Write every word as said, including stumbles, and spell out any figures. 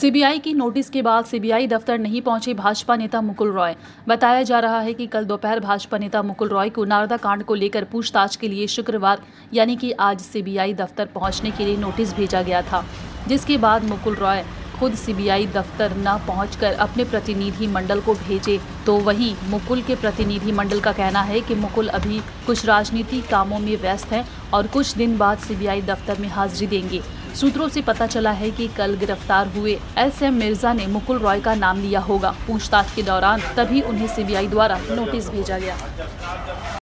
CBI की notice के बाद सीबीआई दफ्तर नहीं पहुंचे भाजपा नेता मुकुल रॉय। बताया जा रहा है कि कल दोपहर भाजपा नेता मुकुल रॉय को नारदा कांड को लेकर पूछताछ के लिए शुक्रवार यानी कि आज सीबीआई दफ्तर पहुंचने के लिए नोटिस भेजा गया था, जिसके बाद मुकुल रॉय खुद सीबीआई दफ्तर न पहुंचकर अपने प्रतिनिधि मंडल को भेजे। तो वहीं मुकुल के प्रतिनिधि मंडल का कहना है कि मुकुल अभी कुछ राजनीतिक कामों में व्यस्त हैं और कुछ दिन बाद सीबीआई दफ्तर में हाजिरी देंगे। सूत्रों से पता चला है कि कल गिरफ्तार हुए एसएम मिर्जा ने मुकुल रॉय का नाम लिया होगा। पूछताछ के दौरान तभी उन्हें सीबीआई द्वारा नोटिस भेजा गया।